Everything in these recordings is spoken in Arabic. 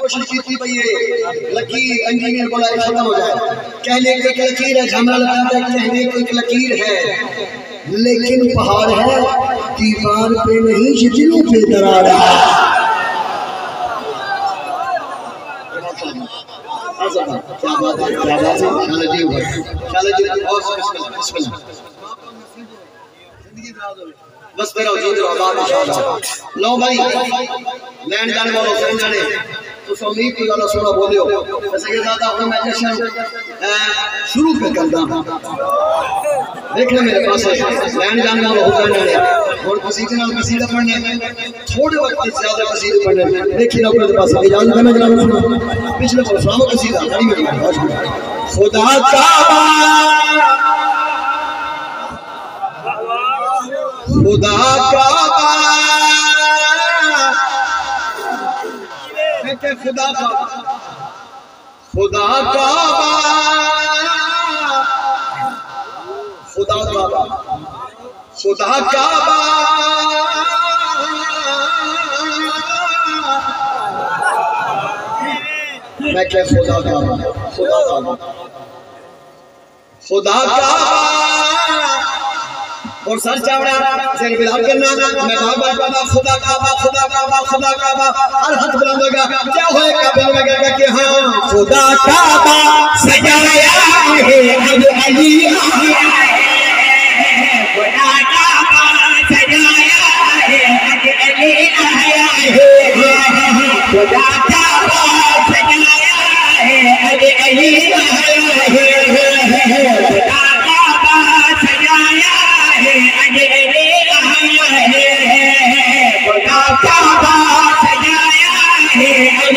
कोशिश की थी भाई ये लकीर इंजीनियर बोला खत्म हो जाए, कहने को एक लकीर है, झमरा लगाता है कहने को एक लकीर है, लेकिन पहाड़ है दीवार पे नहीं ये दिलों पे दरार है। क्या बात है, क्या बात है, शाला जी बहुत बिस्मिल्लाह बस मेरा वजूद आबाद इंशाअल्लाह। लो भाई लैंड जाने वालों फ्रेंड जाने तो उम्मीद की वाला सुना बोलियो जैसे के साथ आपने मैं सेशन शुरू करता हूं। देखना मेरे पास लैंड जाने वालों फ्रेंड जाने और किसी के नाम किसी का पढ़ने थोड़े वक्त से ज्यादा किसी के पढ़ने देखिए अपने पास इजाजत करना जनाब सुनो पिछले प्रोग्राम का सीधा गाड़ी में खुदा का खुदा का बाबा, खुदा का खुदा का खुदा का खुदा का मैं क्या खुदा का खुदा का खुदा का और सर चावड़ा सिर बिलाल करना मैं बाबा बाबा खुदा का खुदा का खुदा का हर हाथ बुलंदगा क्या होए काबिल में कहेगा कि हां खुदा का सजाया है अब अली है खुदा का सजाया है अब अली आया है खुदा का सजाया है अब अली आया है खुदा का सजाया आज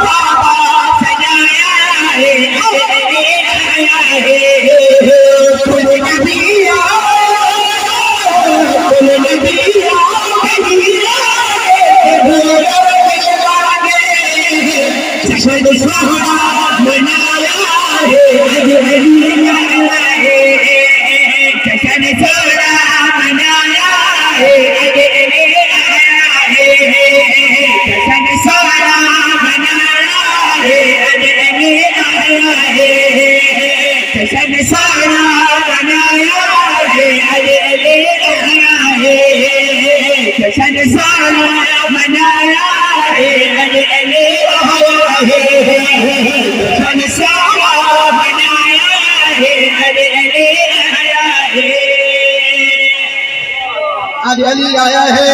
आया है,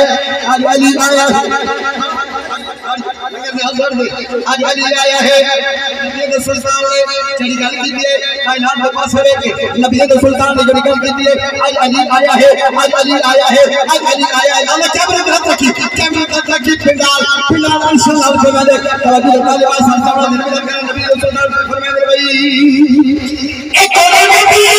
आज अली आया है, आज अली आया है, नबी सुल्तान ने जड़ी गल की है, कायनात के पास रह के नबी सुल्तान ने जड़ी गल की है, आज अली आया है, आज अली आया है, आज अली आया है। अल्लाह कैमरे में हाथ रखी, कैमरे में हाथ रखी, फिलहाल फिलहाल इंशाल्लाह के बाद तवज्जो तालिबान साहब ने नबी सुल्तान ने फरमाया भाई एक और नबी है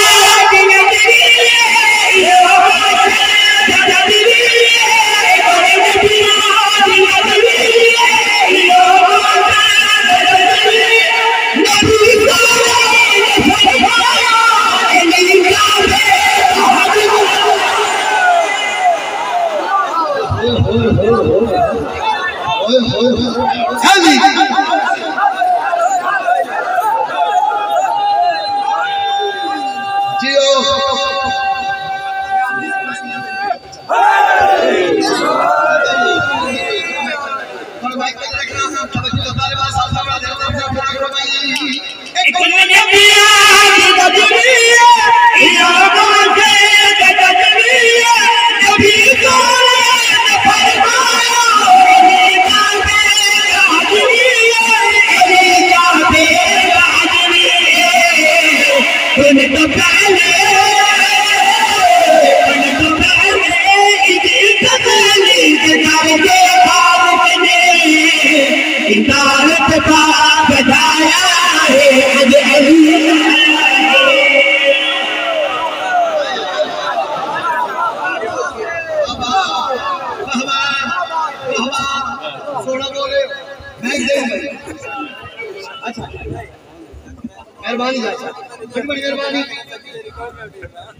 مہربانی جاتا بڑی بڑی مہربانی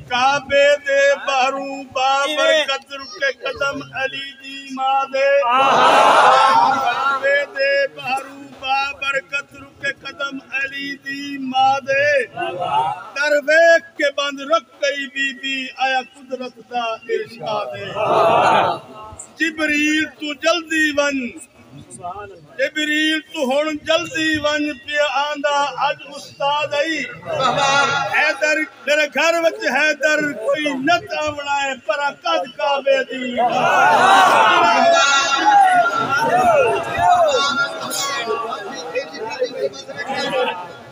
کعبے دے بہرو با برکت کے قدم علی دی ماں دے کعبے دے بہرو با برکت کے قدم علی دی ماں دے درویک کے بند رکھ گئی بی بی آیا قدرت دا ارشاد ہے جبریل تو جلدی ون جبریل تو ہن جلدی ون پہ آندا اج استاد ائی حیدر میرے گھر وچ حیدر کوئی نت آونا ہے پر قد کعبے دی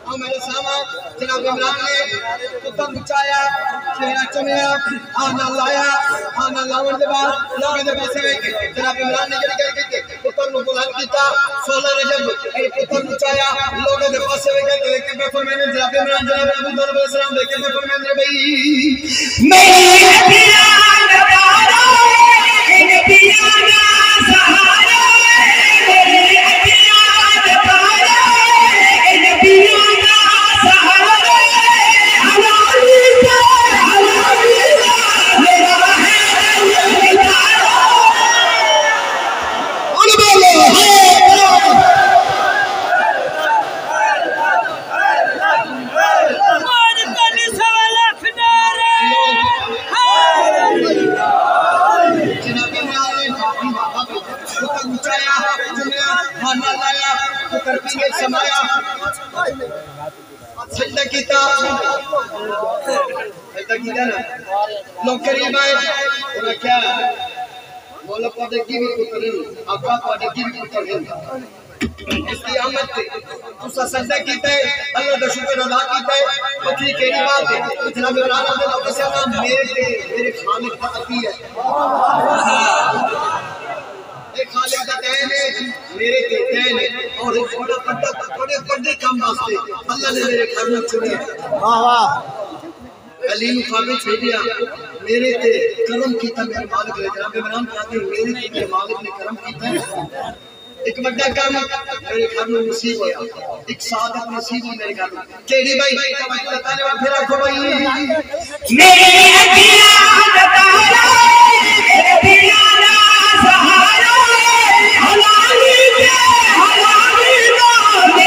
ہمارے سامنے جناب عمران نے قدم بچایا چہرہ چمیا آنا لایا آنا لاون دے بعد لوگوں دے پاسے ویکھے جناب عمران نے جڑی گل کیتی پتر نو بلند کیتا 16 رجب اے قدم بچایا لوگوں دے پاسے ویکھے لیکن بے فرمانے جناب عمران جناب ابو طالب علیہ السلام دیکھے بے فرمانے بھائی میری ابیان دارا ان ابیان سہارا میری ابیان دارا ان ابیان لوگ قریب آئے انہاں کیا مولا پاڈے کی بھی پتر ہیں آقا پاڈے کی بھی پتر ہیں اس کی آمد تے تسا سجدہ کیتا ہے اللہ دا شکر ادا کیتا ہے بکری کیڑی بات ہے جناب عمران اپنے لوگوں سے اللہ میرے خالق کا عطیہ ہے اے خالق دا دین ہے میرے تے دین ہے اور اس بڑا بڑے بڑے کام واسطے اللہ نے میرے گھر میں چنی ہے واہ واہ علی نے قابل چھوڑیا میرے تے کرم کیتا میرے مالک نے جناب عمران کہتے میرے تے میرے مالک نے کرم کیتا ایک بڑا کام میرے گھر میں نصیب ہوا ایک سعادت نصیب ہوئی میرے گھر میں کیڑی بھائی اللہ تعالی وا پھر آکھو بھائی میرے ابیان دارا ابیان سہارا حلالی دے حلالی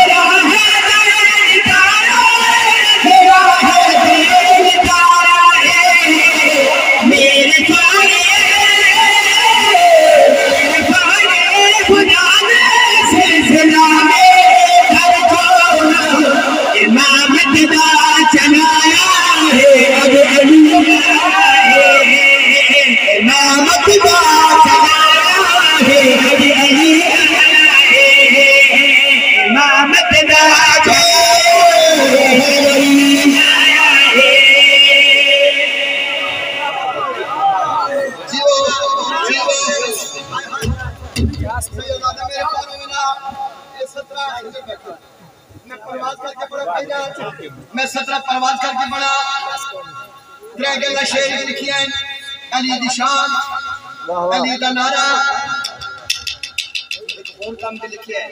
دا میرا ہے دارا میرا ہے میں 17 پرواز کر کے بڑا ترے گلا شعر لکھیا ہے علی دی شان علی دا نعرہ ایک اور کام بھی لکھیا ہے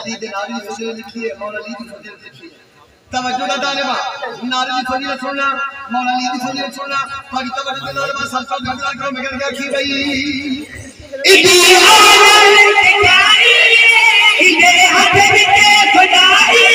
علی دی نعرہ فضیلت لکھی ہے مولا علی دی فضیلت لکھی ہے توجہ دا طالبہ نعرہ دی فضیلت سننا مولا علی دی فضیلت سننا بڑی توجہ دا طالبہ سب سب گھبرا کرو مگر کیا کی بھائی ادی عالم پیاری ادے ہاتھ وچ خدائی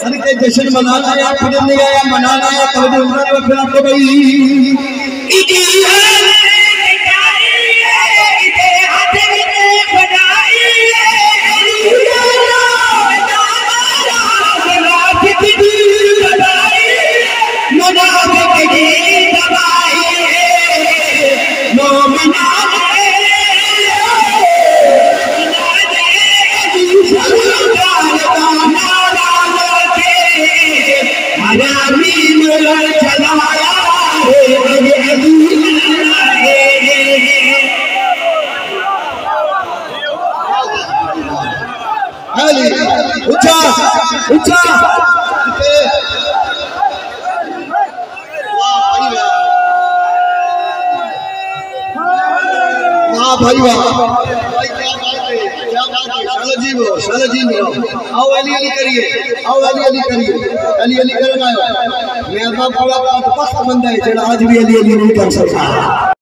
صدقے جشن منانا یا پھر نہیں آیا منانا یا توجہ عمران و پھر آپ کو بھائی ایدی عالم پیاری ایدے ہاتھ وچ خدائی منافق دی تباہی منافق دی تباہی مومن اچھا اچھا واہ بھائی واہ